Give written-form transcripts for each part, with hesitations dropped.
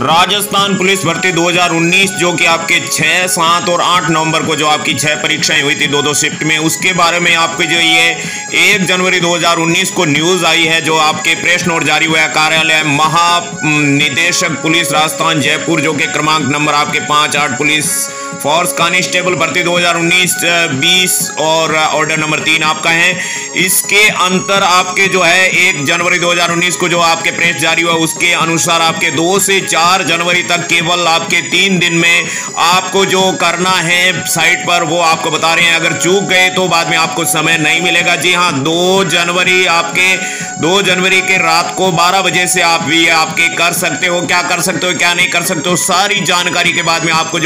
Rajasthan police भर्ती 2019 जो कि आपके 6, 7 और 8 नवंबर को जो आपकी 6 परीक्षाएं हुई थी 2-2 शिफ्ट में, उसके बारे में आपके जो ये 1 जनवरी 2019 को न्यूज आई है, जो आपके प्रेस नोट जारी हुआ है। कार्यालय महानिदेशक पुलिस राजस्थान जयपुर जो कि क्रमांक नंबर आपके 5-8 पुलिस फोर्स कांस्टेबल भर्ती 2019-20 और ऑर्डर नंबर 3 आपका है। इसके अंतर आपके जो है 1 जनवरी 2019 को जो आपके प्रेस जारी हुआ, उसके अनुसार आपके 2 से 4 जनवरी तक केवल आपके 3 दिन में आपको जो करना है साइट पर वो आपको बता रहे हैं। अगर चूक गए तो बाद में आपको समय नहीं मिलेगा। जी हाँ, 2 जनवरी आपके 2 जनवरी के रात को 12 बजे से आप भी आपके कर सकते हो, क्या कर सकते हो क्या नहीं कर सकते हो सारी जानकारी के बाद में आपको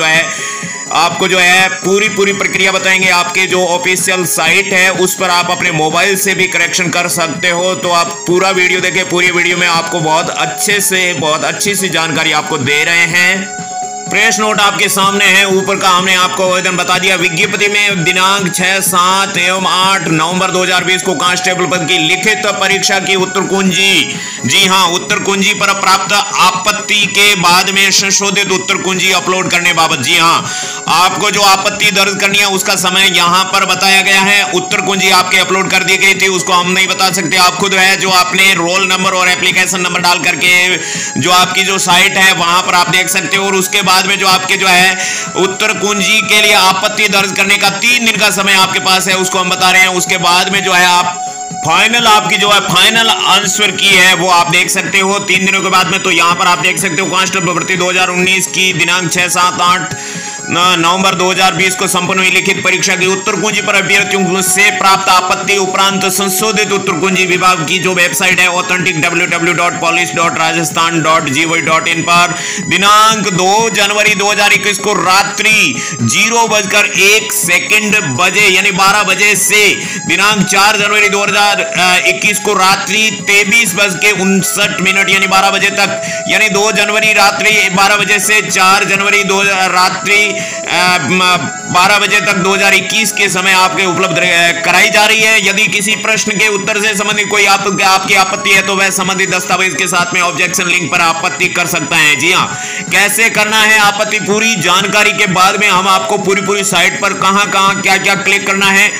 जो है पूरी प्रक्रिया बताएंगे। आपके जो ऑफिशियल साइट है उस पर आप अपने मोबाइल से भी करेक्शन कर सकते हो। तो आप पूरा वीडियो देखें, पूरी वीडियो में आपको बहुत अच्छी सी जानकारी आपको दे रहे हैं। प्रेस नोट आपके सामने है, ऊपर का हमने आपको आवेदन बता दिया। विज्ञप्ति में दिनांक 6, 7 एवं 8 नवंबर 2020 को कांस्टेबल पद की लिखित परीक्षा की उत्तर कुंजी, जी हां उत्तर कुंजी पर प्राप्त आपत्ति के बाद में संशोधित उत्तर कुंजी अपलोड करने बाबत, जी हां आपको जो आपत्ति दर्ज करनी है उसका समय यहां पर बताया गया है। उत्तर कुंजी आपके अपलोड कर दी गई थी, उसको हम नहीं बता सकते, आप खुद है जो आपने रोल नंबर और एप्लीकेशन नंबर डाल करके जो आपकी जो साइट है वहां पर आप देख सकते हो। और उसके बाद में जो आपके जो है उत्तर कुंजी के लिए आपत्ति दर्ज करने का 3 दिन का समय आपके पास है, उसको हम बता रहे हैं। उसके बाद में जो है आप फाइनल आपकी जो है फाइनल आंसर की है वो आप देख सकते हो 3 दिनों के बाद में। तो यहां पर आप देख सकते हो कांस्टेबल भर्ती 2019 की दिनांक 6, 7, 8 नवंबर 2020 को संपन्न हुई लिखित परीक्षा की उत्तर कुंजी पर अभ्यर्थियों से प्राप्त आपत्ति उपरांत संशोधित उत्तर कुंजी विभाग की जो वेबसाइट है ऑथेंटिक www.police.rajasthan.gov.in पर दिनांक 2 जनवरी 2021 को रात्रि 0:01 बजे यानी 12 बजे से दिनांक 4 जनवरी 2021 को रात्रि 23:59 यानी 12 बजे तक, यानी 2 जनवरी रात्रि 12 बजे से 4 जनवरी रात्रि 12 बजे तक 2021 के समय आपके उपलब्ध कराई जा रही है। यदि किसी प्रश्न के उत्तर से संबंधित कोई आपकी आपत्ति है तो वह संबंधित दस्तावेज के साथ में ऑब्जेक्शन लिंक पर आपत्ति कर सकता है। जी हाँ, कैसे करना है आपत्ति, पूरी जानकारी के बाद में हम आपको पूरी साइट पर कहां क्या क्लिक करना है,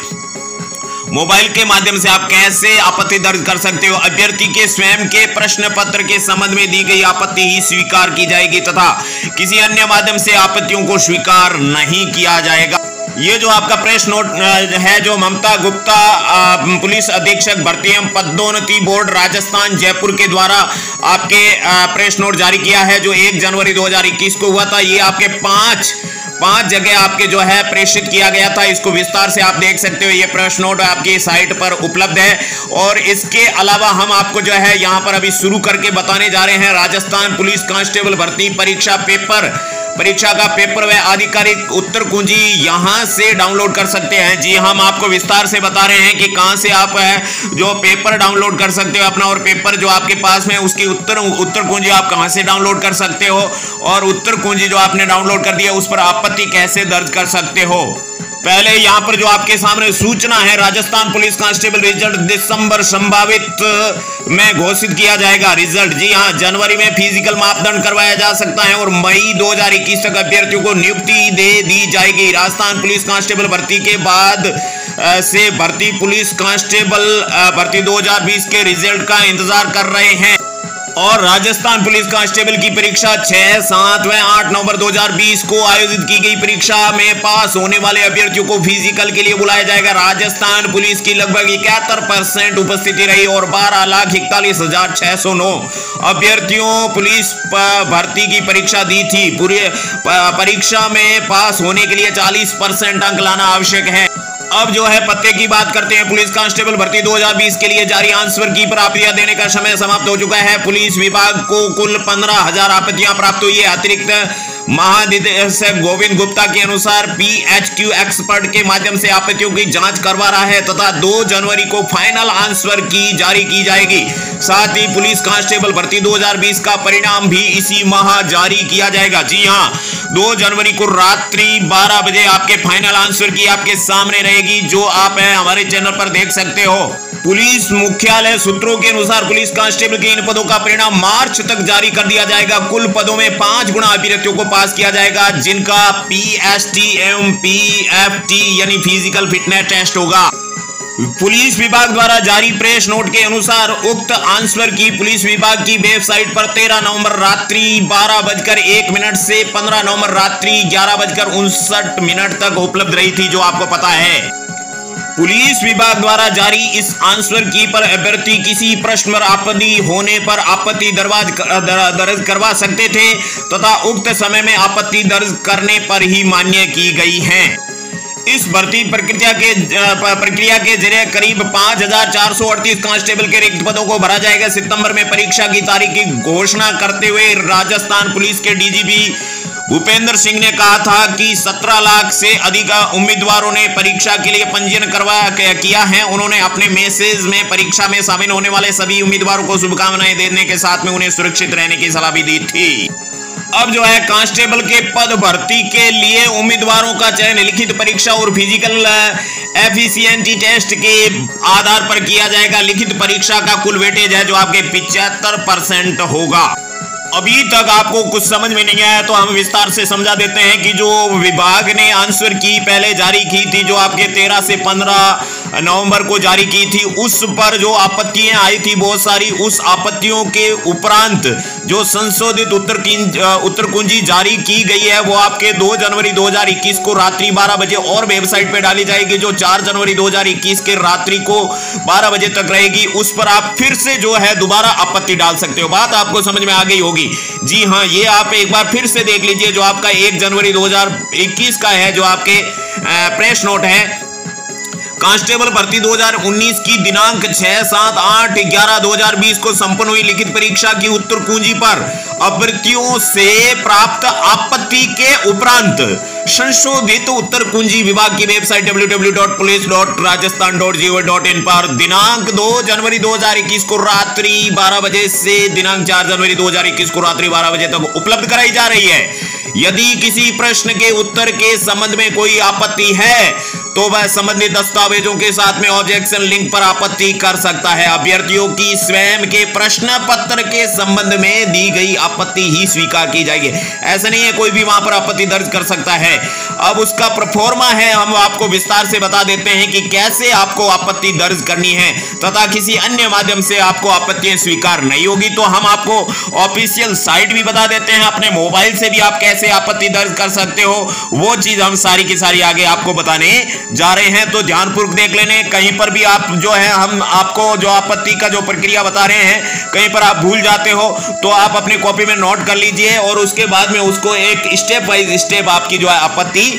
मोबाइल के माध्यम से आप कैसे आपत्ति दर्ज कर सकते हो, अभ्यर्थी के स्वयं के प्रश्न पत्र के संबंध में दी गई आपत्ति ही स्वीकार की जाएगी तथा किसी अन्य माध्यम से आपत्तियों को स्वीकार नहीं किया जाएगा। ये जो आपका प्रेस नोट है जो ममता गुप्ता पुलिस अधीक्षक भर्ती एवं पदोन्नति बोर्ड राजस्थान जयपुर के द्वारा आपके प्रेस नोट जारी किया है जो 1 जनवरी 2021 को हुआ था। ये आपके 5 जगह आपके जो है प्रेषित किया गया था, इसको विस्तार से आप देख सकते हो। ये प्रेस नोट आपकी साइट पर उपलब्ध है। और इसके अलावा हम आपको जो है यहाँ पर अभी शुरू करके बताने जा रहे हैं राजस्थान पुलिस कांस्टेबल भर्ती परीक्षा परीक्षा का पेपर व आधिकारिक उत्तर कुंजी यहां से डाउनलोड कर सकते हैं। जी हम आपको विस्तार से बता रहे हैं कि कहां से आप जो पेपर डाउनलोड कर सकते हो अपना, और पेपर जो आपके पास में उसकी उत्तर कुंजी आप कहां से डाउनलोड कर सकते हो, और उत्तर कुंजी जो आपने डाउनलोड कर दिया उस पर आपत्ति कैसे दर्ज कर सकते हो। पहले यहां पर जो आपके सामने सूचना है, राजस्थान पुलिस कांस्टेबल रिजल्ट दिसंबर संभावित में घोषित किया जाएगा रिजल्ट। जी हां, जनवरी में फिजिकल मापदंड करवाया जा सकता है और मई 2021 तक अभ्यर्थियों को नियुक्ति दे दी जाएगी। राजस्थान पुलिस कांस्टेबल भर्ती के बाद से भर्ती पुलिस कांस्टेबल भर्ती 2020 के रिजल्ट का इंतजार कर रहे हैं। और राजस्थान पुलिस कांस्टेबल की परीक्षा 6, 7 व 8 नवंबर 2020 को आयोजित की गई परीक्षा में पास होने वाले अभ्यर्थियों को फिजिकल के लिए बुलाया जाएगा। राजस्थान पुलिस की लगभग 71% उपस्थिति रही और 12,41,609 अभ्यर्थियों पुलिस भर्ती की परीक्षा दी थी। पूरी परीक्षा में पास होने के लिए 40% अंक लाना आवश्यक है। अब जो है पत्ते की बात करते हैं। पुलिस कांस्टेबल भर्ती 2020 के लिए जारी आंसर की पर आपत्तियां देने का समय समाप्त हो चुका है। पुलिस विभाग को कुल 15,000 आपत्तियां प्राप्त हुई है। अतिरिक्त महानिदेशक गोविंद गुप्ता के अनुसार PHQ एक्सपर्ट के माध्यम से आपत्तियों की जांच करवा रहा है तथा 2 जनवरी को फाइनल आंसर की जारी की जाएगी। साथ ही पुलिस कांस्टेबल भर्ती 2020 का परिणाम भी इसी माह जारी किया जाएगा। जी हाँ, 2 जनवरी को रात्रि 12 बजे आपके फाइनल आंसर की आपके सामने रहेगी जो आप हमारे चैनल पर देख सकते हो। पुलिस मुख्यालय सूत्रों के अनुसार पुलिस कांस्टेबल के इन पदों का परिणाम मार्च तक जारी कर दिया जाएगा। कुल पदों में 5 गुना अभ्यर्थियों को पास किया जाएगा जिनका पीएसटी एवं पीएफटी यानी फिजिकल फिटनेस टेस्ट होगा। पुलिस विभाग द्वारा जारी प्रेस नोट के अनुसार उक्त आंसर की पुलिस विभाग की वेबसाइट पर 13 नवंबर रात्रि 12:01 से 15 नवंबर रात्रि 11:59 तक उपलब्ध रही थी, जो आपको पता है। पुलिस विभाग द्वारा जारी इस आंसर की पर अभ्यर्थी किसी प्रश्न पर आपत्ति होने पर आपत्ति दर्ज करवा सकते थे तथा उक्त समय में आपत्ति दर्ज करने पर ही मान्य की गई है। इस भर्ती प्रक्रिया के जरिए करीब 5438 कांस्टेबल के रिक्त पदों को भरा जाएगा। सितंबर में परीक्षा की तारीख की घोषणा करते हुए राजस्थान पुलिस के डीजीपी भूपेंद्र सिंह ने कहा था कि 17 लाख से अधिक उम्मीदवारों ने परीक्षा के लिए पंजीयन किया है। उन्होंने अपने मैसेज में परीक्षा में शामिल होने वाले सभी उम्मीदवारों को शुभकामनाएं देने के साथ में उन्हें सुरक्षित रहने की सलाह भी दी थी। अब जो है कांस्टेबल के पद भर्ती के लिए उम्मीदवारों का चयन लिखित परीक्षा और फिजिकल एफिशिएंसी टेस्ट के आधार पर किया जाएगा। लिखित परीक्षा का कुल वेटेज है जो आपके 75% होगा। अभी तक आपको कुछ समझ में नहीं आया तो हम विस्तार से समझा देते हैं कि जो विभाग ने आंसर की पहले जारी की थी, जो आपके 13 से 15 नवंबर को जारी की थी, उस पर जो आपत्तियां आई थी बहुत सारी, उस आपत्तियों के उपरांत जो संशोधित उत्तर कुंजी जारी की गई है वो आपके 2 जनवरी 2021 को रात्रि 12 बजे और वेबसाइट पर डाली जाएगी, जो 4 जनवरी 2021 के रात्रि को 12 बजे तक रहेगी। उस पर आप फिर से जो है दोबारा आपत्ति डाल सकते हो। बात आपको समझ में आ गई होगी। जी हाँ, ये आप एक बार फिर से देख लीजिए जो आपका 1 जनवरी 2021 का है, जो आपके प्रेस नोट है। कांस्टेबल भर्ती 2019 की दिनांक 6-7-8-11-2020 को संपन्न हुई लिखित परीक्षा की उत्तर कुंजी पर अभ्यर्थियों से प्राप्त आपत्ति के उपरांत संशोधित उत्तर कुंजी विभाग की वेबसाइट www.police.rajasthan.gov.in पर दिनांक 2 जनवरी 2021 को रात्रि 12 बजे से दिनांक 4 जनवरी 2021 को रात्रि 12 बजे तक उपलब्ध कराई जा रही है। यदि किसी प्रश्न के उत्तर के संबंध में कोई आपत्ति है तो वह संबंधित दस्तावेजों के साथ में ऑब्जेक्शन लिंक पर आपत्ति कर सकता है। अभ्यर्थियों की स्वयं के प्रश्न पत्र के संबंध में दी गई आपत्ति ही स्वीकार की जाएगी। ऐसा नहीं है कोई भी वहां पर आपत्ति दर्ज कर सकता है। अब उसका प्रोफॉर्मा है, हम आपको विस्तार से बता देते हैं कि कैसे आपको आपत्ति दर्ज करनी है तथा किसी अन्य माध्यम से आपको आपत्तियां स्वीकार नहीं होगी। तो हम आपको ऑफिशियल साइट भी बता देते हैं, अपने मोबाइल से भी आप कैसे आपत्ति दर्ज कर सकते हो वो चीज हम सारी की सारी आगे आपको बताने जा रहे हैं। तो ध्यानपूर्वक देख लेने, कहीं पर भी आप जो है हम आपको जो आपत्ति का जो प्रक्रिया बता रहे हैं कहीं पर आप भूल जाते हो तो आप अपने कॉपी में नोट कर लीजिए और उसके बाद में उसको एक स्टेप वाइज स्टेप आपकी जो है आपत्ति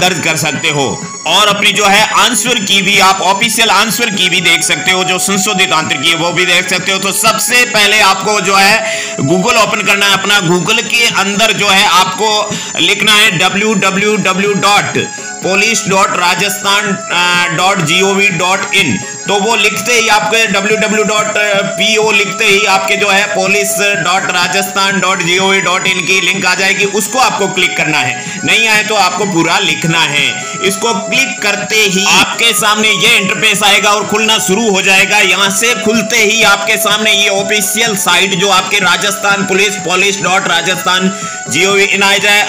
दर्ज कर सकते हो। और अपनी जो है आंसर की भी आप ऑफिशियल आंसर की भी देख सकते हो, जो संशोधित आंसर की है वो भी देख सकते हो। तो सबसे पहले आपको जो है गूगल ओपन करना है अपना। गूगल के अंदर जो है आपको लिखना है www.police.rajasthan.gov.in। तो वो लिखते ही आपके www.po लिखते ही आपके जो है police.rajasthan.gov.in की लिंक आ जाएगी। उसको आपको क्लिक करना है, नहीं आए तो आपको पूरा लिखना है। इसको क्लिक करते ही आपके सामने ये इंटरफेस आएगा और खुलना शुरू हो जाएगा। यहाँ से खुलते ही आपके सामने ये ऑफिशियल साइट जो आपके राजस्थान पुलिस police.rajasthan.gov.in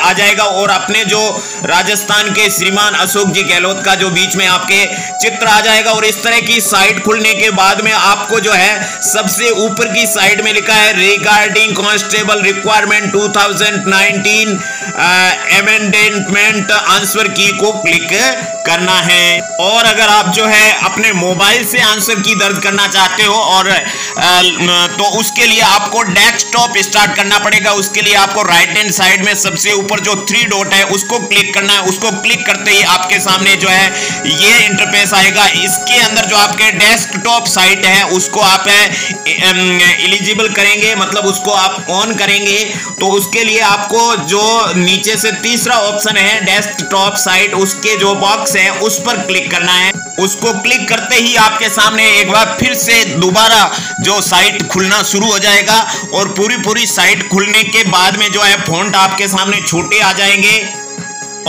आ जाएगा। और अपने जो राजस्थान के श्रीमान अशोक जी गहलोत का जो बीच में आपके चित्र आ जाएगा। और इस तरह की साइट खुलने के बाद में आपको जो है सबसे ऊपर की साइट में लिखा है regarding constable requirement 2019 amendment answer key को क्लिक करना है। और अगर आप जो है अपने मोबाइल से आंसर की दर्ज करना चाहते हो और तो उसके लिए आपको डेस्कटॉप स्टार्ट करना पड़ेगा। उसके लिए आपको राइट हैंड साइड में सबसे ऊपर जो 3 डॉट है उसको क्लिक करना है। उसको क्लिक करते ही आपके सामने जो है ये इंटरफेस आएगा। इसके अंदर जो आपके डेस्कटॉप साइट है उसको आप एलिजिबल करेंगे, मतलब उसको आप ऑन करेंगे। तो उसके लिए आपको जो नीचे से तीसरा ऑप्शन है डेस्कटॉप साइट, उसके जो बॉक्स है उस पर क्लिक करना है। उसको क्लिक करते ही आपके सामने एक बार फिर से दोबारा जो साइट खुलना शुरू हो जाएगा। और पूरी साइट खुलने के बाद में जो है फॉन्ट आपके सामने छोटे आ जाएंगे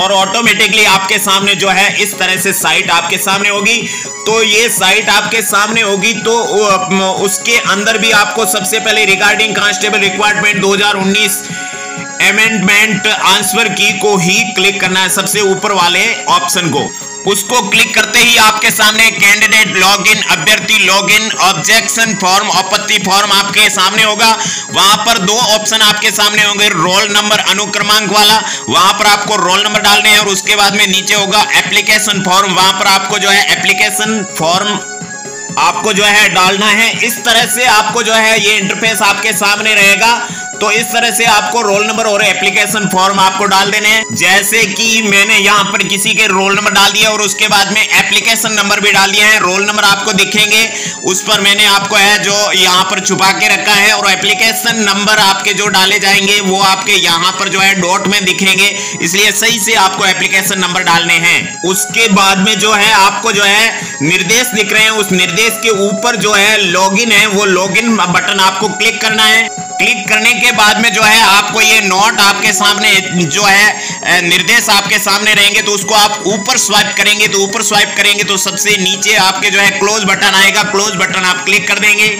और ऑटोमेटिकली आपके सामने जो है इस तरह से साइट आपके सामने होगी। तो ये साइट आपके सामने होगी तो उसके अंदर भी आपको सबसे पहले regarding constable requirement 2019 amendment answer key को ही क्लिक करना है, सबसे ऊपर वाले ऑप्शन को। उसको क्लिक करते ही आपके सामने कैंडिडेट लॉगिन, अभ्यर्थी लॉगिन, ऑब्जेक्शन फॉर्म, आपत्ति फॉर्म आपके सामने होगा। वहां पर दो ऑप्शन आपके सामने होंगे, रोल नंबर अनुक्रमांक वाला, वहां पर आपको रोल नंबर डालने हैं, और उसके बाद में नीचे होगा एप्लीकेशन फॉर्म, वहां पर आपको जो है एप्लीकेशन फॉर्म आपको जो है डालना है। इस तरह से आपको जो है ये इंटरफेस आपके सामने रहेगा। तो इस तरह से आपको रोल नंबर और एप्लीकेशन फॉर्म आपको डाल देने हैं, जैसे कि मैंने यहाँ पर किसी के रोल नंबर डाल दिया और उसके बाद में एप्लीकेशन नंबर भी डाल दिया है। रोल नंबर आपको दिखेंगे, उस पर मैंने आपको है जो यहाँ पर छुपा के रखा है, और एप्लीकेशन नंबर आपके जो डाले जाएंगे वो आपके यहाँ पर जो है डॉट में दिखेंगे, इसलिए सही से आपको एप्लीकेशन नंबर डालने हैं। उसके बाद में जो है आपको जो है निर्देश दिख रहे हैं, उस निर्देश के ऊपर जो है लॉगिन है, वो लॉगिन बटन आपको क्लिक करना है। क्लिक करने के बाद में जो है आपको ये नोट आपके सामने जो है निर्देश आपके सामने रहेंगे, तो उसको आप ऊपर स्वाइप करेंगे, तो ऊपर स्वाइप करेंगे तो सबसे नीचे आपके जो है क्लोज बटन आएगा, क्लोज बटन आप क्लिक कर देंगे।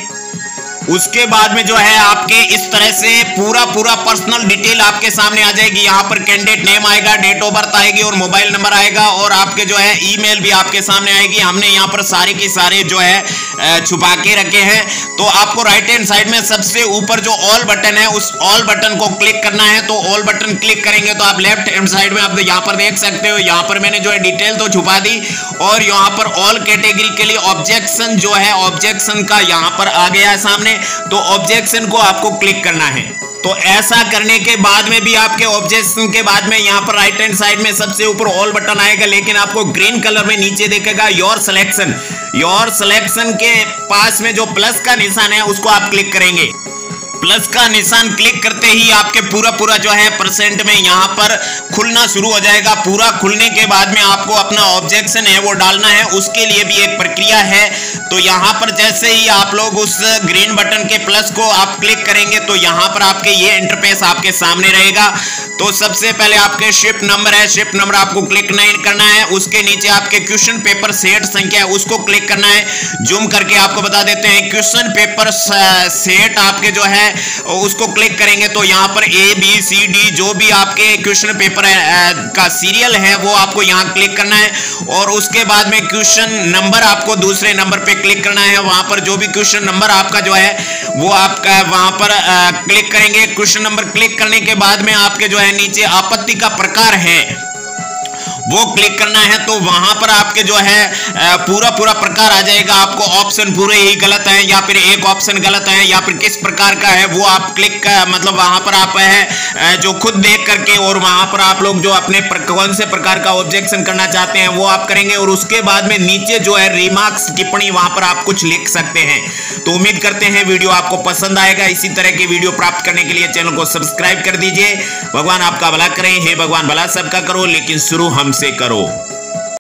उसके बाद में जो है आपके इस तरह से पूरा पर्सनल डिटेल आपके सामने आ जाएगी। यहाँ पर कैंडिडेट नेम आएगा, डेट ऑफ बर्थ आएगी, और मोबाइल नंबर आएगा, और आपके जो है ईमेल भी आपके सामने आएगी। हमने यहाँ पर सारे के सारे जो है छुपा के रखे हैं। तो आपको राइट हैंड साइड में सबसे ऊपर जो ऑल बटन है, उस ऑल बटन को क्लिक करना है। तो ऑल बटन क्लिक करेंगे तो आप लेफ्ट हैंड साइड में आप यहाँ पर देख सकते हो, यहाँ पर मैंने जो है डिटेल तो छुपा दी, और यहाँ पर ऑल कैटेगरी के लिए ऑब्जेक्शन जो है, ऑब्जेक्शन का यहाँ पर आ गया है सामने, तो ऑब्जेक्शन को आपको क्लिक करना है। तो ऐसा करने के बाद में भी आपके ऑब्जेक्शन के बाद में यहाँ पर राइट हैंड साइड में सबसे ऊपर ऑल बटन आएगा, लेकिन आपको ग्रीन कलर में नीचे देखेगा योर सिलेक्शन। योर सिलेक्शन के पास में जो प्लस का निशान है उसको आप क्लिक करेंगे। प्लस का निशान क्लिक करते ही आपके पूरा जो है परसेंट में यहाँ पर खुलना शुरू हो जाएगा। पूरा खुलने के बाद में आपको अपना ऑब्जेक्शन है वो डालना है, उसके लिए भी एक प्रक्रिया है। तो यहाँ पर जैसे ही आप लोग उस ग्रीन बटन के प्लस को आप क्लिक करेंगे तो यहाँ पर आपके ये इंटरफेस आपके सामने रहेगा। तो सबसे पहले आपके शिफ्ट नंबर है, शिफ्ट नंबर आपको क्लिक नहीं करना है। उसके नीचे आपके क्वेश्चन पेपर सेट संख्या है, उसको क्लिक करना है। जूम करके आपको बता देते हैं, क्वेश्चन पेपर सेट आपके जो है उसको क्लिक करेंगे तो यहाँ पर ए बी सी डी जो भी आपके क्वेश्चन पेपर का सीरियल है वो आपको यहाँ क्लिक करना है, और उसके बाद में क्वेश्चन नंबर आपको दूसरे नंबर पे क्लिक करना है। वहां पर जो भी क्वेश्चन नंबर आपका जो है वो आपका वहां पर क्लिक करेंगे। क्वेश्चन नंबर क्लिक करने के बाद में आपके जो है नीचे आपत्ति का प्रकार है वो क्लिक करना है। तो वहां पर आपके जो है पूरा प्रकार आ जाएगा। आपको ऑप्शन पूरे ही गलत है या फिर एक ऑप्शन गलत है या फिर किस प्रकार का है वो आप क्लिक मतलब वहां पर आप है जो खुद देख करके, और वहां पर आप लोग जो अपने कौन से प्रकार का ऑब्जेक्शन करना चाहते हैं वो आप करेंगे, और उसके बाद में नीचे जो है रिमार्क्स टिप्पणी वहां पर आप कुछ लिख सकते हैं। तो उम्मीद करते हैं वीडियो आपको पसंद आएगा। इसी तरह की वीडियो प्राप्त करने के लिए चैनल को सब्सक्राइब कर दीजिए। भगवान आपका भला करें, हे भगवान भला सबका करो लेकिन शुरू हम से करो।